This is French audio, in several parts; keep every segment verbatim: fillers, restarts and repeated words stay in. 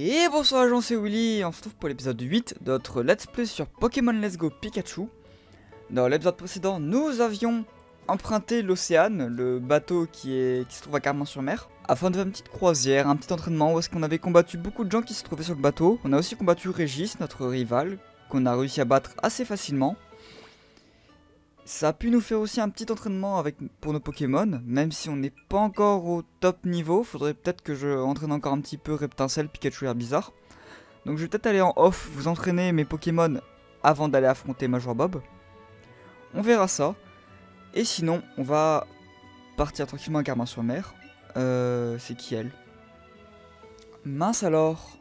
Et bonsoir les gens, c'est Willy, on se retrouve pour l'épisode huit de notre Let's Play sur Pokémon Let's Go Pikachu. Dans l'épisode précédent, nous avions emprunté l'Océane, le bateau qui, est, qui se trouve à Carmin-sur-Mer, afin de faire une petite croisière, un petit entraînement où est-ce qu'on avait combattu beaucoup de gens qui se trouvaient sur le bateau. On a aussi combattu Régis, notre rival, qu'on a réussi à battre assez facilement. Ça a pu nous faire aussi un petit entraînement avec, pour nos Pokémon, même si on n'est pas encore au top niveau. Faudrait peut-être que je entraîne encore un petit peu Reptincel, Pikachu et Herbizarre. Donc je vais peut-être aller en off, vous entraîner mes Pokémon avant d'aller affronter Major Bob. On verra ça. Et sinon, on va partir tranquillement à Carmin-sur-Mer. Euh, c'est qui elle? Mince alors.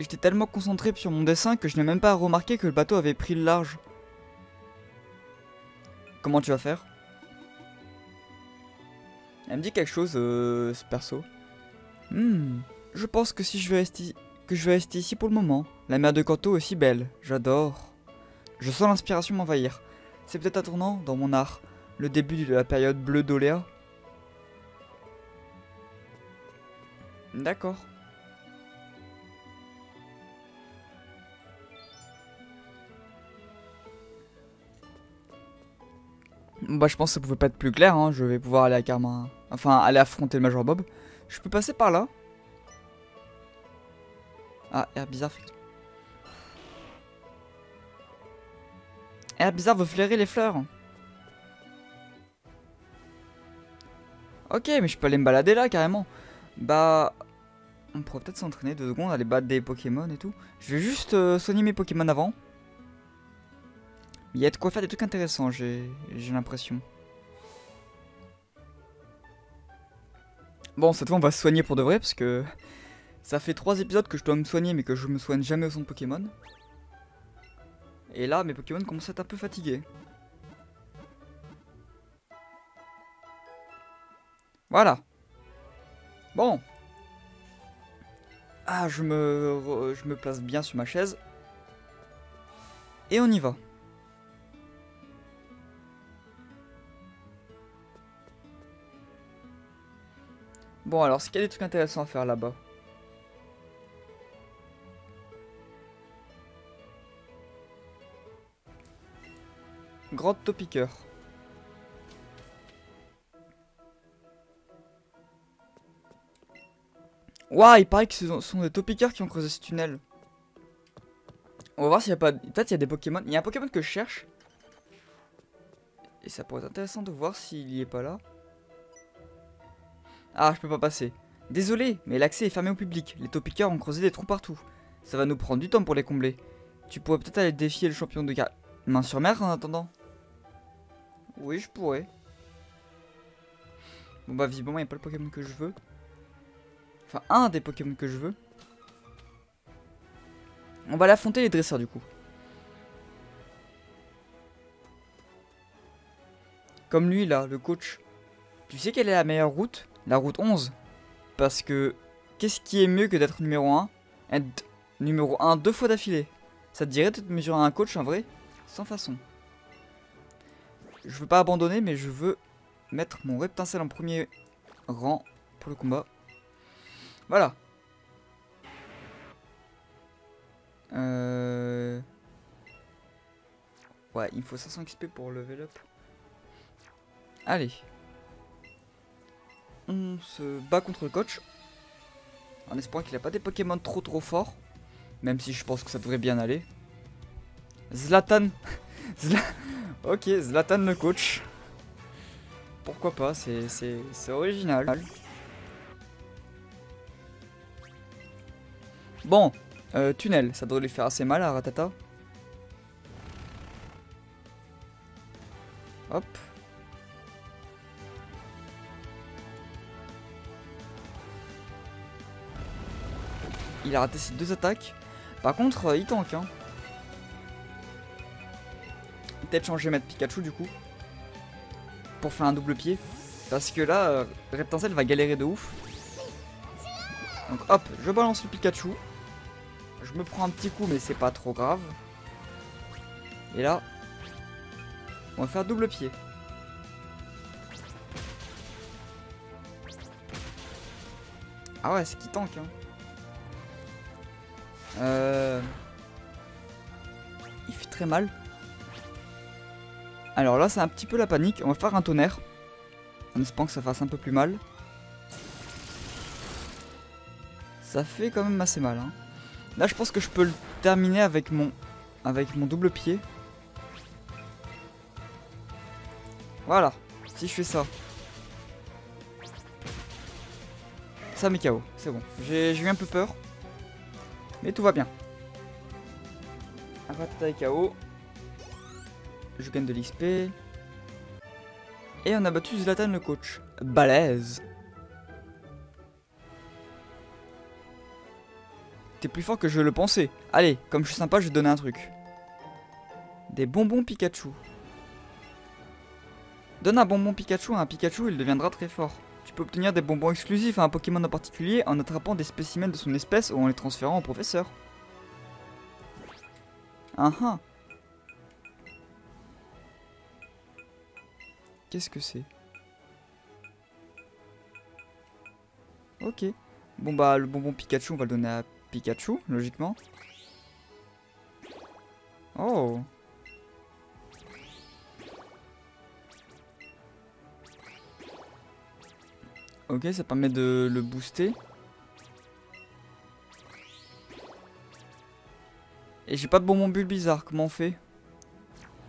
J'étais tellement concentré sur mon dessin que je n'ai même pas remarqué que le bateau avait pris le large. Comment tu vas faire? Elle me dit quelque chose, euh, ce perso. Hmm, je pense que si je vais rester, que je vais rester ici pour le moment. La mer de Kanto est si belle, j'adore. Je sens l'inspiration m'envahir. C'est peut-être un tournant dans mon art, le début de la période bleue d'Oléa. D'accord. Bah je pense que ça pouvait pas être plus clair, hein. Je vais pouvoir aller à Carmin, enfin aller affronter le Major Bob. Je peux passer par là. Ah, Herbizarre fait... Herbizarre veut flairer les fleurs. Ok, mais je peux aller me balader là carrément. Bah, on pourrait peut-être s'entraîner deux secondes, aller battre des Pokémon et tout. Je vais juste euh, soigner mes Pokémon avant. Il y a de quoi faire des trucs intéressants, j'ai l'impression. Bon, cette fois on va se soigner pour de vrai, parce que ça fait trois épisodes que je dois me soigner, mais que je me soigne jamais au son de Pokémon. Et là, mes Pokémon commencent à être un peu fatigués. Voilà. Bon. Ah, je me, je me place bien sur ma chaise. Et on y va. Bon alors, est-ce qu'il y a des trucs intéressants à faire là-bas? Grotte Topiqueur. Ouah, il paraît que ce sont des Topiqueurs qui ont creusé ce tunnel. On va voir s'il n'y a pas... Peut-être il y a des Pokémon. Il y a un Pokémon que je cherche. Et ça pourrait être intéressant de voir s'il n'y est pas là. Ah, je peux pas passer. Désolé, mais l'accès est fermé au public. Les Topiqueurs ont creusé des trous partout. Ça va nous prendre du temps pour les combler. Tu pourrais peut-être aller défier le champion de Carmin-sur-Mer en attendant. Oui, je pourrais. Bon bah, visiblement, il n'y a pas le Pokémon que je veux. Enfin, un des Pokémon que je veux. On va l'affronter les dresseurs, du coup. Comme lui, là, le coach. Tu sais quelle est la meilleure route? La route onze, parce que qu'est-ce qui est mieux que d'être numéro un? Être numéro un deux fois d'affilée. Ça te dirait de te mesurer à un coach, en vrai? Sans façon. Je veux pas abandonner, mais je veux mettre mon Reptincel en premier rang pour le combat. Voilà. Euh... Ouais, il me faut cinq cents X P pour level up. Allez. On se bat contre le coach, en espérant qu'il n'a pas des Pokémon trop trop forts, même si je pense que ça devrait bien aller. Zlatan Zla... Ok, Zlatan le coach. Pourquoi pas, c'est original. Bon, euh, tunnel, ça doit lui faire assez mal à Ratata. Hop. Il a raté ses deux attaques. Par contre, euh, il tank. Hein. Peut-être changer mettre Pikachu du coup. Pour faire un double pied. Parce que là, euh, Reptincel va galérer de ouf. Donc hop, je balance le Pikachu. Je me prends un petit coup, mais c'est pas trop grave. Et là, On va faire double pied. Ah ouais, c'est qui tank, hein. Euh... Il fait très mal. Alors là, c'est un petit peu la panique. On va faire un tonnerre. En espérant que ça fasse un peu plus mal. Ça fait quand même assez mal, hein. Là, je pense que je peux le terminer avec mon, avec mon double pied. Voilà. Si je fais ça. Ça met K O. C'est bon. J'ai eu un peu peur. Mais tout va bien. Ratata est K O. Je gagne de l'X P. Et on a battu Zlatan le coach. Balèze. T'es plus fort que je le pensais. Allez, comme je suis sympa, je vais te donner un truc. Des bonbons Pikachu. Donne un bonbon Pikachu à un Pikachu, il deviendra très fort. Tu peux obtenir des bonbons exclusifs à un Pokémon en particulier en attrapant des spécimens de son espèce ou en les transférant au professeur. Ah ah. Qu'est-ce que c'est? Ok. Bon bah, le bonbon Pikachu, on va le donner à Pikachu, logiquement. Oh. Ok, ça permet de le booster. Et j'ai pas de bonbon Bulbizarre, comment on fait?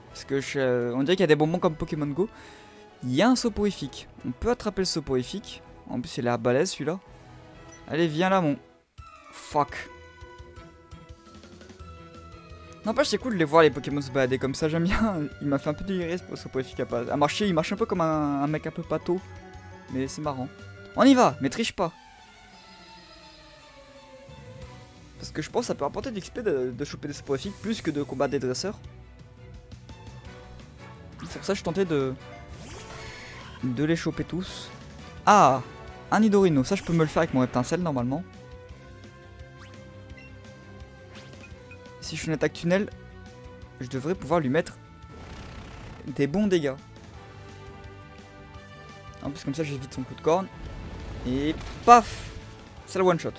Parce que je, on dirait qu'il y a des bonbons comme Pokémon Go. Il y a un Soporifique. On peut attraper le Soporifique. En plus, il a l'air balèze celui-là. Allez, viens là, mon... Fuck. N'empêche, c'est cool de les voir, les Pokémon se balader comme ça, j'aime bien. Il m'a fait un peu délirer ce Soporifique à, à marcher. Il marche un peu comme un, un mec un peu pâteau. Mais c'est marrant. On y va, mais triche pas. Parce que je pense que ça peut apporter de l'X P de, de choper des Soporifiques plus que de combattre des dresseurs. C'est pour ça que je tentais de... de les choper tous. Ah, un Nidorino. Ça, je peux me le faire avec mon Reptincel, normalement. Si je fais une attaque tunnel, je devrais pouvoir lui mettre des bons dégâts. En plus, comme ça, j'évite son coup de corne. Et paf, c'est le one shot.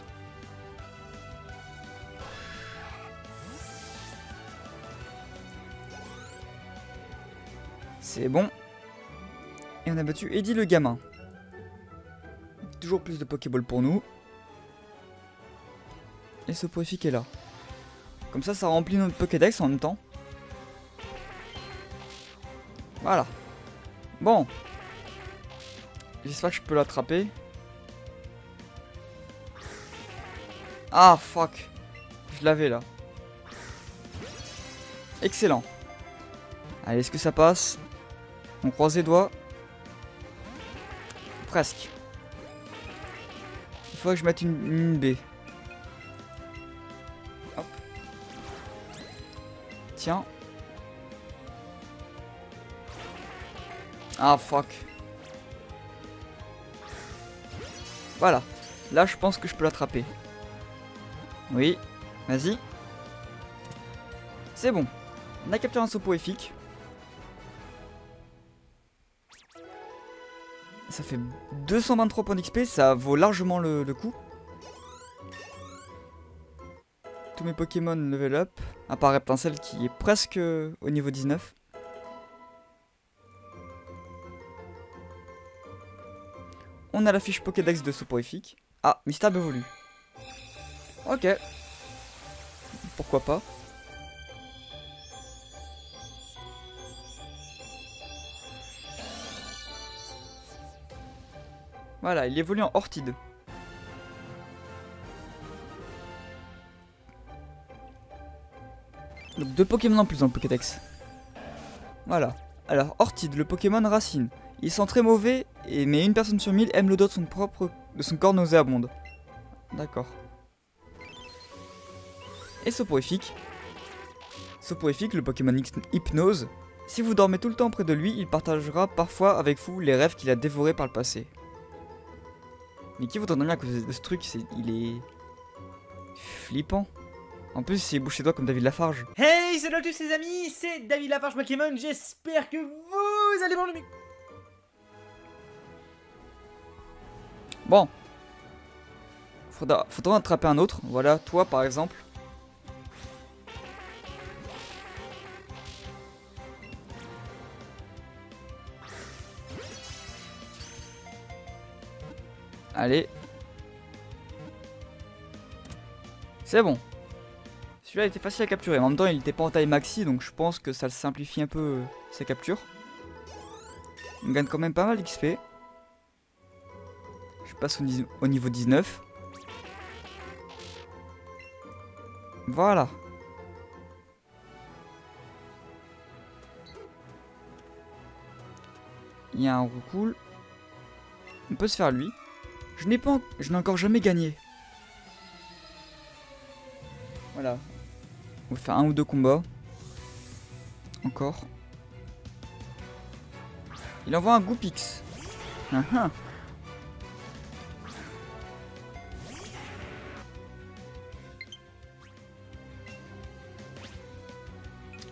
C'est bon. Et on a battu Eddy le gamin. Toujours plus de Pokéball pour nous. Et ce Soporifique est là. Comme ça, ça remplit notre Pokédex en même temps. Voilà. Bon. J'espère que je peux l'attraper. Ah, fuck. Je l'avais là. Excellent. Allez, est-ce que ça passe? On croise les doigts. Presque. Il faut que je mette une, une baie. Tiens. Ah fuck. Voilà. Là je pense que je peux l'attraper. Oui. Vas-y. C'est bon. On a capturé un Soporifique. Ça fait deux cent vingt-trois points d'X P. Ça vaut largement le, le coup. Tous mes Pokémon level up. À part Reptincel qui est presque au niveau dix-neuf. On a la fiche Pokédex de Soporifique. Ah, Mistabé évolue. Ok. Pourquoi pas. Voilà, il évolue en Ortide. Donc deux Pokémon en plus dans le Pokédex. Voilà. Alors Ortide, le Pokémon racine. Ils sont très mauvais, et, mais une personne sur mille aime l'odeur de son propre, de son corps nauséabonde. D'accord. Et Soporifique. Soporifique, le Pokémon hypnose. Si vous dormez tout le temps près de lui, il partagera parfois avec vous les rêves qu'il a dévorés par le passé. Mais qui vous entendez bien à cause de ce truc, c'est, il est... flippant. En plus, il est bouché toi comme David Lafarge. Hey, salut à tous les amis, c'est David Lafarge Pokémon. J'espère que vous allez manger. Bon. Faudra, faudra attraper un autre. Voilà, toi par exemple. Allez. C'est bon. Celui-là était facile à capturer, en même temps il n'était pas en taille maxi, donc je pense que ça simplifie un peu sa capture. On gagne quand même pas mal d'X P. Je passe au, au niveau dix-neuf. Voilà. Il y a un Roucool. On peut se faire lui. Je n'ai pas, je n'ai encore jamais gagné. Voilà. On va faire un ou deux combats. Encore. Il envoie un Goupix. Ah ah.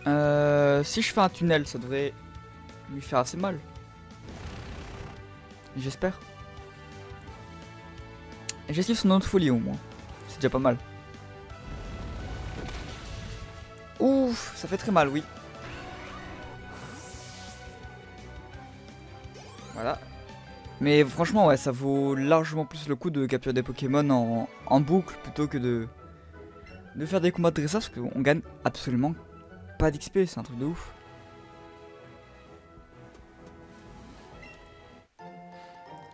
Euh, si je fais un tunnel, ça devrait lui faire assez mal. J'espère. J'esquive son autre folie au moins. C'est déjà pas mal. Ouf, ça fait très mal, oui. Voilà. Mais franchement, ouais, ça vaut largement plus le coup de capturer des Pokémon en, en boucle plutôt que de, de faire des combats de dressage parce qu'on gagne absolument pas d'X P, c'est un truc de ouf.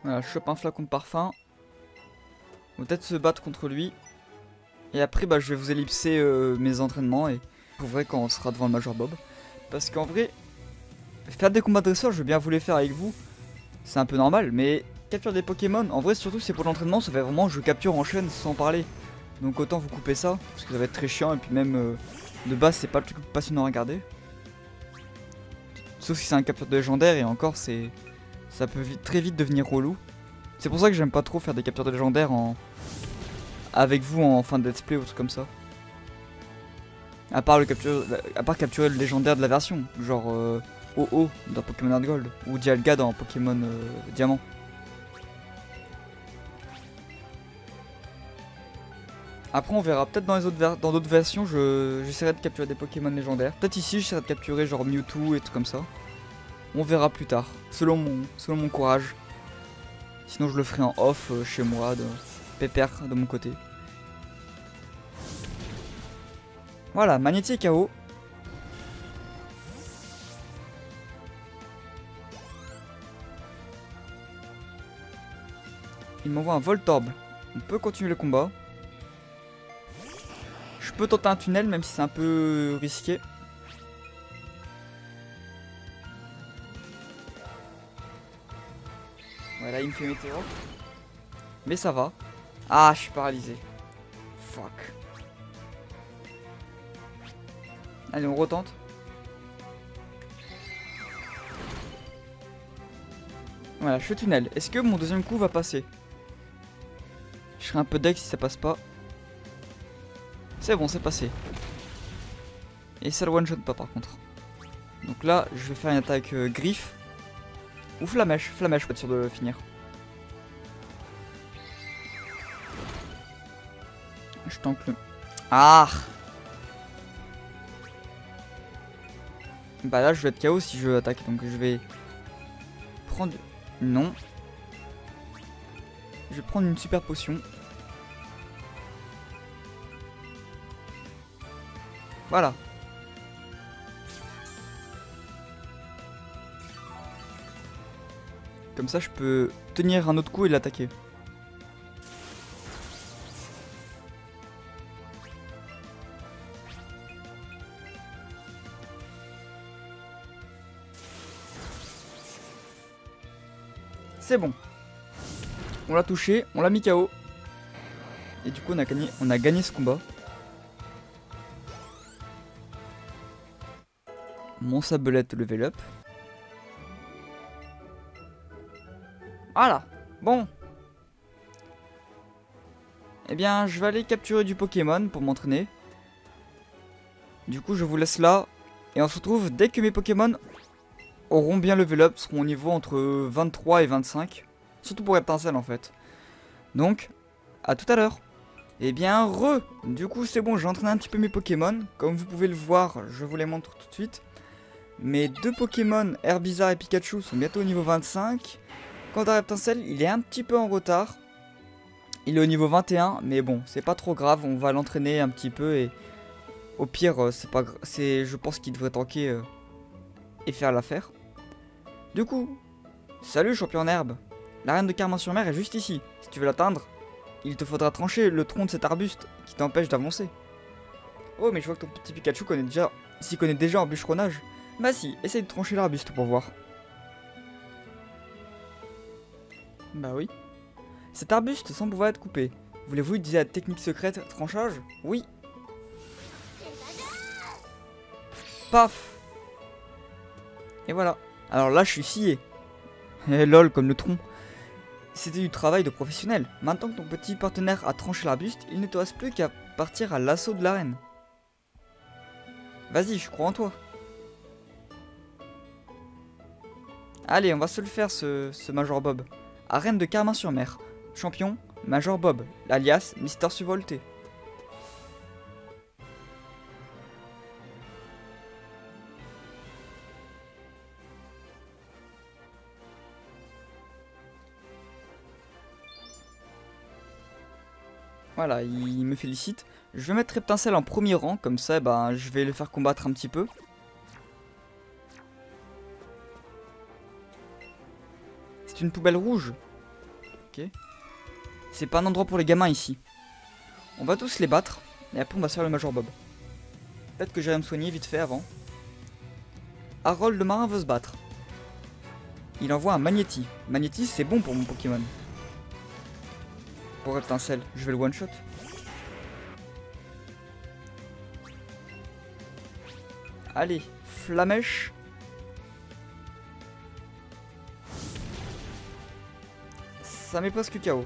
Voilà, je chope un flacon de parfum. On va peut-être se battre contre lui. Et après, bah, je vais vous ellipser euh, mes entraînements et pour vrai quand on sera devant le Major Bob. Parce qu'en vrai, faire des combats de dresseurs, je veux bien vous les faire avec vous. C'est un peu normal, mais capture des Pokémon, en vrai surtout c'est pour l'entraînement, ça fait vraiment je capture en chaîne sans parler. Donc autant vous couper ça, parce que ça va être très chiant et puis même euh, de base c'est pas le truc passionnant à regarder. Sauf si c'est un capture de légendaire et encore c'est ça peut vite, très vite devenir relou. C'est pour ça que j'aime pas trop faire des captures de légendaires en... avec vous en fin de let's play ou truc comme ça. À part, le capture... à part capturer le légendaire de la version, genre euh, O O dans Pokémon HeartGold ou Dialga dans Pokémon euh, Diamant. Après on verra, peut-être dans les autres ver... dans d'autres versions j'essaierai je... de capturer des Pokémon légendaires. Peut-être ici j'essaierai de capturer genre Mewtwo et tout comme ça. On verra plus tard, selon mon, selon mon courage. Sinon je le ferai en off euh, chez moi, de pépère de mon côté. Voilà, Magnéti est K O. Il m'envoie un Voltorb. On peut continuer le combat. Je peux tenter un tunnel même si c'est un peu risqué. Voilà, il me fait météo. Mais ça va. Ah, je suis paralysé. Fuck. Allez, on retente. Voilà, je fais tunnel. Est-ce que mon deuxième coup va passer? Je serai un peu deck si ça passe pas. C'est bon, c'est passé. Et ça le one-shot pas par contre. Donc là, je vais faire une attaque euh, griffe. Ou flamèche, flamèche, je suis pas sûr de finir. Je tank le... Ah! Bah là je vais être K O si je attaque, donc je vais prendre... Non. Je vais prendre une super potion. Voilà. Comme ça je peux tenir un autre coup et l'attaquer. C'est bon. On l'a touché, on l'a mis K O. Et du coup on a gagné, on a gagné ce combat. Mon Sablette level up. Voilà. Bon. Eh bien je vais aller capturer du Pokémon pour m'entraîner. Du coup, je vous laisse là. Et on se retrouve dès que mes Pokémon auront bien level up, seront au niveau entre vingt-trois et vingt-cinq. Surtout pour Reptincel en fait. Donc, à tout à l'heure. Et bien, re Du coup, c'est bon, j'ai entraîné un petit peu mes Pokémon. Comme vous pouvez le voir, je vous les montre tout de suite. Mes deux Pokémon, Herbizarre et Pikachu, sont bientôt au niveau vingt-cinq. Quant à Reptincel, il est un petit peu en retard. Il est au niveau vingt et un, mais bon, c'est pas trop grave. On va l'entraîner un petit peu et... Au pire, c'est pas grave. Je pense qu'il devrait tanker euh, et faire l'affaire. Du coup, salut champion en herbe. L'arène de Carmin-sur-Mer est juste ici. Si tu veux l'atteindre, il te faudra trancher le tronc de cet arbuste qui t'empêche d'avancer. Oh, mais je vois que ton petit Pikachu connaît déjà, s'y connaît déjà en bûcheronnage. Bah si, essaye de trancher l'arbuste pour voir. Bah oui. Cet arbuste semble pouvoir être coupé. Voulez-vous utiliser la technique secrète tranchage? Oui. Paf! Et voilà. Alors là, je suis scié. Eh lol, comme le tronc. C'était du travail de professionnel. Maintenant que ton petit partenaire a tranché l'arbuste, il ne te reste plus qu'à partir à l'assaut de l'arène. Vas-y, je crois en toi. Allez, on va se le faire, ce, ce Major Bob. Arène de Carmin-sur-Mer. Champion, Major Bob, alias Mister Survolté. Voilà, il me félicite. Je vais mettre Reptincel en premier rang, comme ça ben, je vais le faire combattre un petit peu. C'est une poubelle rouge. Ok. C'est pas un endroit pour les gamins ici. On va tous les battre, et après on va se faire le Major Bob. Peut-être que j'irai me soigner vite fait avant. Harold le marin veut se battre. Il envoie un Magnéti. Magnéti, c'est bon pour mon Pokémon. Pour Reptincel, je vais le one shot. Allez, Flamèche. Ça met presque K O.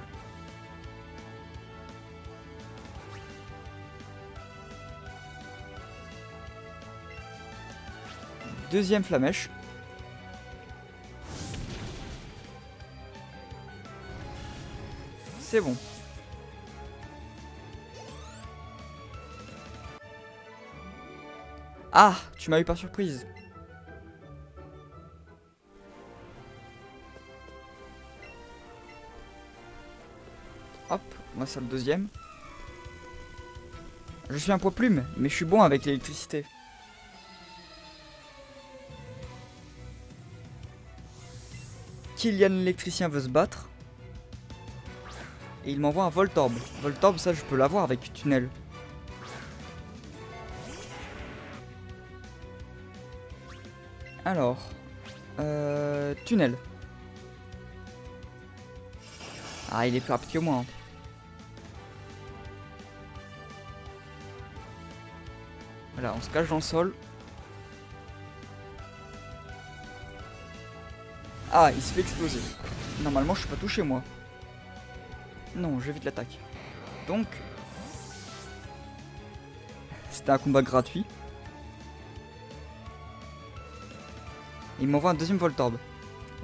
Deuxième Flamèche. C'est bon. Ah, tu m'as eu par surprise. Hop, on va faire le deuxième. Je suis un poids plume, mais je suis bon avec l'électricité. Kylian l'électricien veut se battre. Et il m'envoie un Voltorb. Voltorb, ça je peux l'avoir avec tunnel. Alors, euh, tunnel. Ah, il est plus rapide que moi. Hein. Voilà, on se cache dans le sol. Ah, il se fait exploser. Normalement, je suis pas touché, moi. Non, j'évite l'attaque. Donc, c'était un combat gratuit. Il m'envoie un deuxième Voltorb.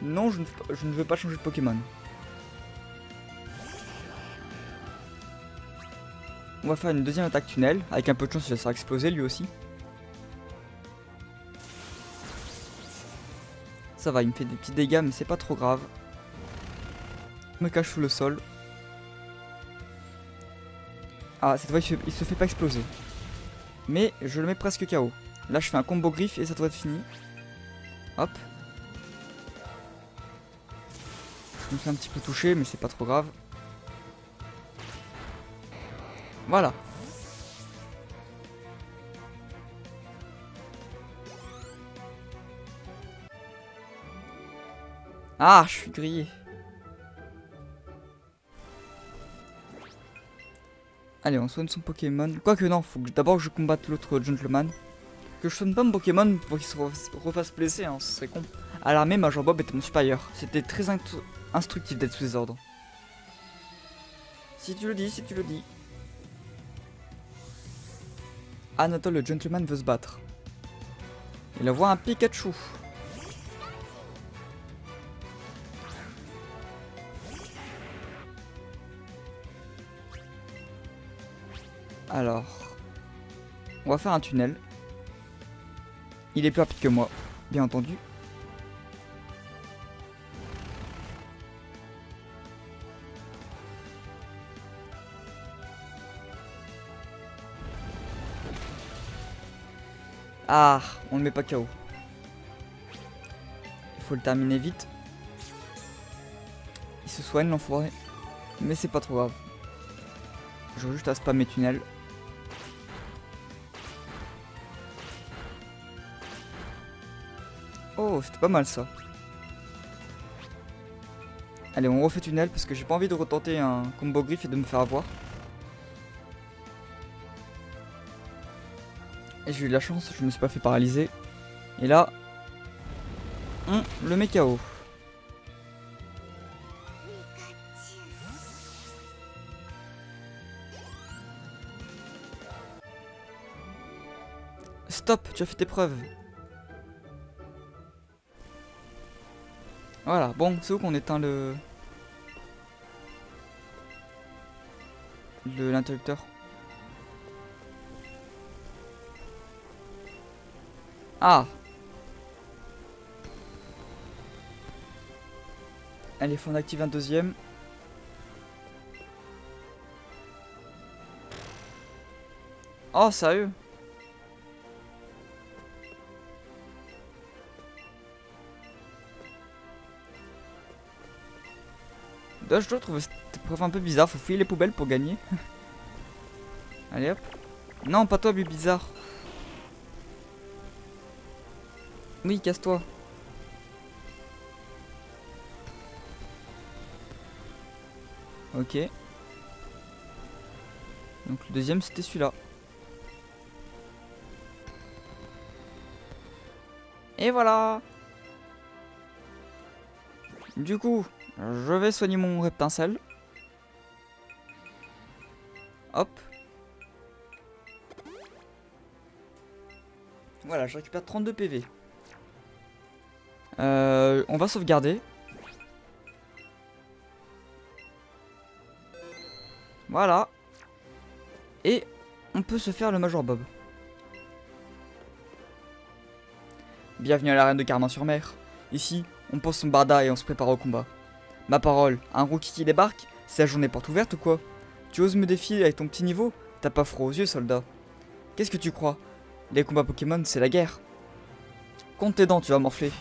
Non, je ne, je ne veux pas changer de Pokémon. On va faire une deuxième attaque tunnel. Avec un peu de chance, il va se faire exploser lui aussi. Ça va, il me fait des petits dégâts, mais c'est pas trop grave. Je me cache sous le sol. Ah, cette fois, il se, il se fait pas exploser. Mais je le mets presque K O. Là, je fais un combo griffe et ça doit être fini. Hop. Je me suis un petit peu touché, mais c'est pas trop grave. Voilà. Ah, je suis grillé. Allez, on soigne son Pokémon. Quoique non, faut que d'abord je combatte l'autre gentleman. Que je soigne pas mon Pokémon pour qu'il se refasse blesser, hein, ce serait con. À l'armée, Major Bob était mon supérieur. C'était très instructif d'être sous les ordres. Si tu le dis, si tu le dis. Anatole le gentleman veut se battre. Il envoie un Pikachu. Alors, on va faire un tunnel. Il est plus rapide que moi, bien entendu. Ah, on le met pas K O. Il faut le terminer vite. Il se soigne l'enfoiré. Mais c'est pas trop grave. J'aurais juste à spammer tunnel. Oh, c'était pas mal ça. Allez, on refait tunnel parce que j'ai pas envie de retenter un combo griffe et de me faire avoir. Et j'ai eu de la chance, je me suis pas fait paralyser. Et là, on le met K O. Stop, tu as fait tes preuves. Voilà, bon, c'est où qu'on éteint le... le l'interrupteur. Ah! Allez, faut en activer un deuxième. Oh, sérieux? Là, je trouve cette épreuve un peu bizarre. Faut fouiller les poubelles pour gagner. Allez, hop. Non, pas toi, but bizarre. Oui, casse-toi. Ok. Donc le deuxième, c'était celui-là. Et voilà. Du coup, je vais soigner mon Reptincel. Hop. Voilà, je récupère trente-deux P V. Euh, on va sauvegarder. Voilà. Et on peut se faire le Major Bob. Bienvenue à l'arène de Carmin-sur-Mer. Ici, on pose son barda et on se prépare au combat. Ma parole, un rookie qui débarque, c'est la journée porte ouverte ou quoi? Tu oses me défier avec ton petit niveau? T'as pas froid aux yeux, soldat. Qu'est-ce que tu crois? Les combats Pokémon, c'est la guerre. Compte tes dents, tu vas morfler.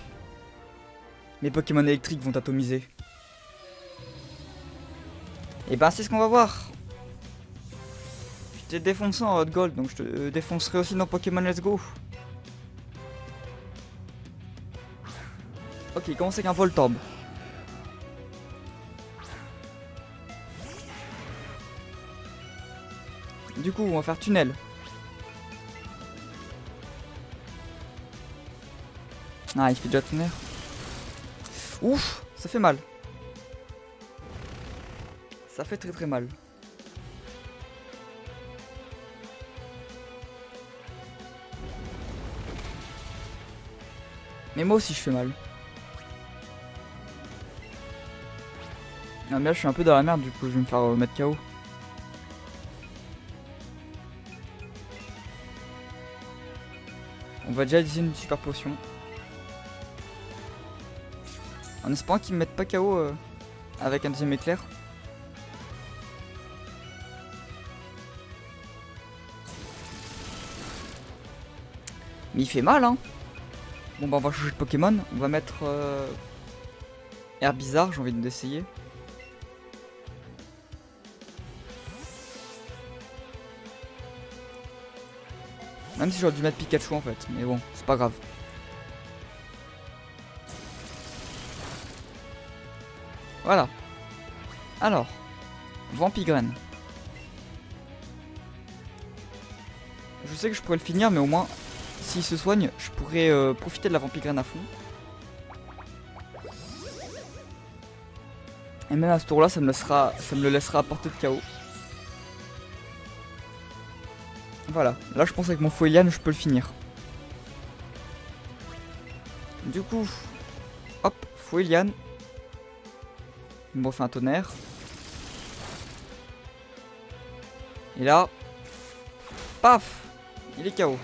Mes Pokémon électriques vont atomiser. Et ben c'est ce qu'on va voir. Je t'ai défoncé en HeartGold, donc je te défoncerai aussi dans Pokémon Let's Go. Ok, il commence avec un Voltorb. Du coup, on va faire tunnel. Ah, il fait déjà Tonnerre. Ouf, ça fait mal. Ça fait très très mal. Mais moi aussi je fais mal. Ah mais là je suis un peu dans la merde, du coup je vais me faire euh, mettre K O. On va déjà utiliser une super potion. En espérant qu'ils me mettent pas K O euh, avec un deuxième éclair. Mais il fait mal hein. Bon bah on va changer de Pokémon. On va mettre euh, Herbizarre, j'ai envie d'essayer. Même si j'aurais dû mettre Pikachu en fait. Mais bon, c'est pas grave. Voilà. Alors, Vampigraine. Je sais que je pourrais le finir, mais au moins, s'il se soigne, je pourrais euh, profiter de la Vampigraine à fond. Et même à ce tour-là, ça me laissera, ça me le laissera à portée de K O. Voilà, là je pense avec mon Fouet Lianes je peux le finir. Du coup, hop, Fouet Lianes. Il me refait un tonnerre. Et là, paf, il est K O.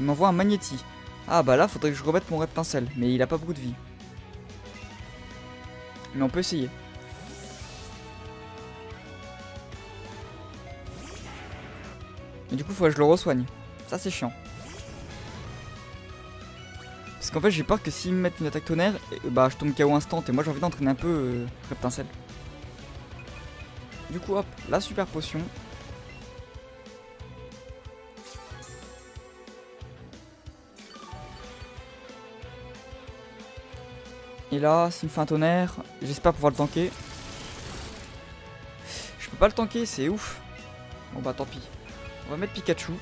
Il m'envoie un Magnéti. Ah bah là, faudrait que je remette mon Reptincel, mais il a pas beaucoup de vie. Mais on peut essayer. Et du coup, faut que je le re-soigne. Ça, c'est chiant. Parce qu'en fait, j'ai peur que s'ils me mettent une attaque tonnerre, et, bah je tombe K O instant. Et moi, j'ai envie d'entraîner un peu euh, Reptincel. Du coup, hop, la super potion. Et là, s'il me fait un tonnerre, j'espère pouvoir le tanker. Je peux pas le tanker, c'est ouf. Bon bah tant pis. On va mettre Pikachu.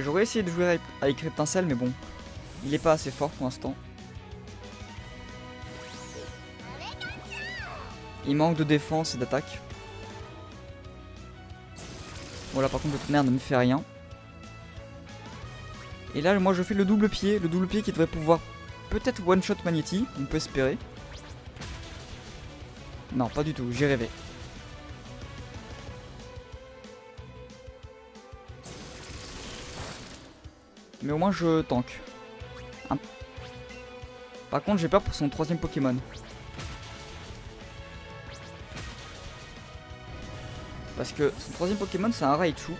J'aurais essayé de jouer avec Reptincel, mais bon, il est pas assez fort pour l'instant. Il manque de défense et d'attaque. Bon là par contre le tonnerre ne me fait rien. Et là moi je fais le double pied, le double pied qui devrait pouvoir... peut-être one shot Magnéti, on peut espérer. Non, pas du tout, j'ai rêvé. Mais au moins je tank. Hein. Par contre j'ai peur pour son troisième Pokémon. Parce que son troisième Pokémon c'est un Raichu.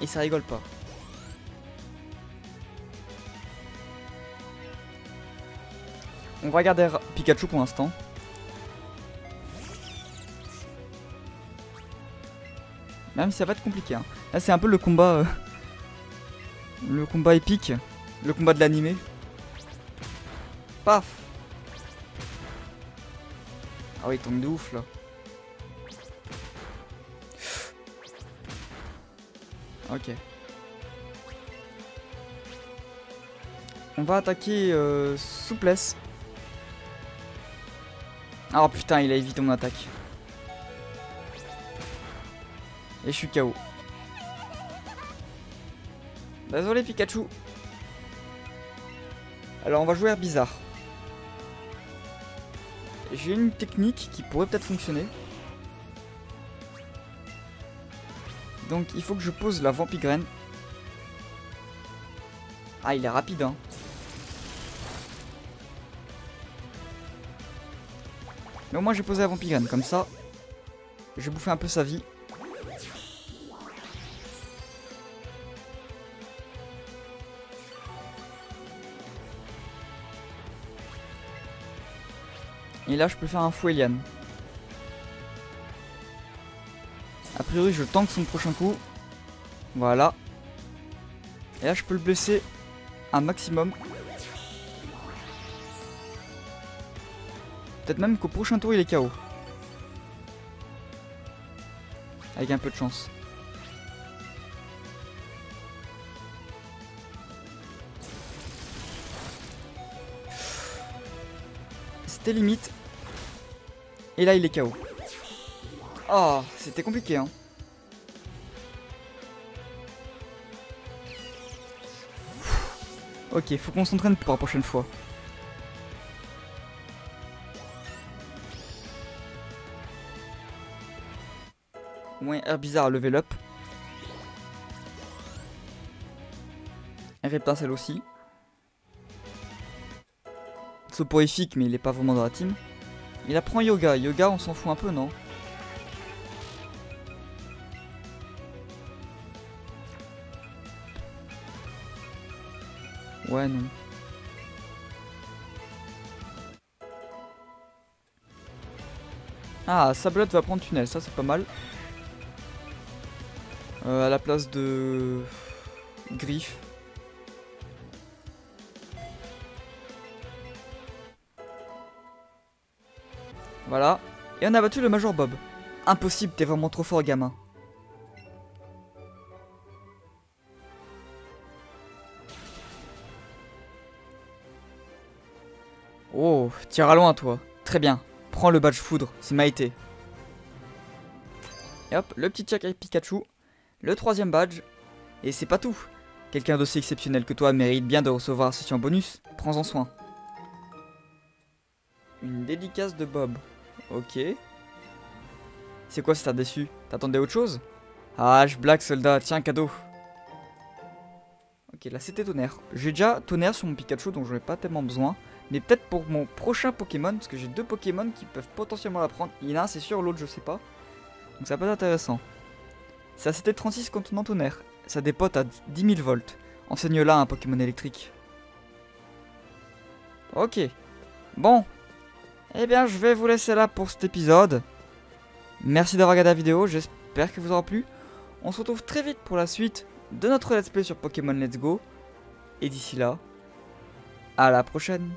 Et ça rigole pas. On va garder Pikachu pour l'instant. Même si ça va être compliqué. Hein. Là c'est un peu le combat... Euh, le combat épique. Le combat de l'animé. Paf. Ah oui il tombe de ouf là. Ok. On va attaquer euh, souplesse. Ah oh putain, il a évité mon attaque. Et je suis K O. Désolé Pikachu. Alors on va jouer Herbizarre. J'ai une technique qui pourrait peut-être fonctionner. Donc il faut que je pose la Vampigraine. Ah il est rapide hein. Mais au moins j'ai posé la Vampigraine, comme ça, je vais bouffer un peu sa vie. Et là je peux faire un Fouet Lianes. A priori je tank son prochain coup. Voilà. Et là je peux le blesser un maximum. Peut-être même qu'au prochain tour il est K O. Avec un peu de chance. C'était limite. Et là il est K O. Ah, c'était compliqué hein. Ok, faut qu'on s'entraîne pour la prochaine fois. Herbizarre à level up. Reptincel aussi. Soporifique mais il est pas vraiment dans la team. Il apprend yoga. Yoga on s'en fout un peu non? Ouais non. Ah Sablette va prendre tunnel, ça c'est pas mal. Euh, à la place de griffe. Voilà. Et on a battu le Major Bob. Impossible, t'es vraiment trop fort gamin. Waouh, t'iras loin toi. Très bien, prends le badge foudre, c'est m'a été. Et hop, le petit check avec Pikachu. Le troisième badge. Et c'est pas tout. Quelqu'un d'aussi exceptionnel que toi mérite bien de recevoir ceci en bonus. Prends-en soin. Une dédicace de Bob. Ok. C'est quoi si t'as déçu? T'attendais autre chose? Ah, je blague soldat, tiens cadeau. Ok, là c'était Tonnerre. J'ai déjà Tonnerre sur mon Pikachu, donc j'en ai pas tellement besoin. Mais peut-être pour mon prochain Pokémon, parce que j'ai deux Pokémon qui peuvent potentiellement la prendre. Il y en a un c'est sûr, l'autre je sais pas. Donc ça peut être intéressant. Ça c'était trente-six contenant Tonnerre. Ça dépote à dix mille volts. Enseigne là un Pokémon électrique. Ok. Bon. Eh bien je vais vous laisser là pour cet épisode. Merci d'avoir regardé la vidéo, j'espère que vous aura plu. On se retrouve très vite pour la suite de notre let's play sur Pokémon Let's Go. Et d'ici là, à la prochaine.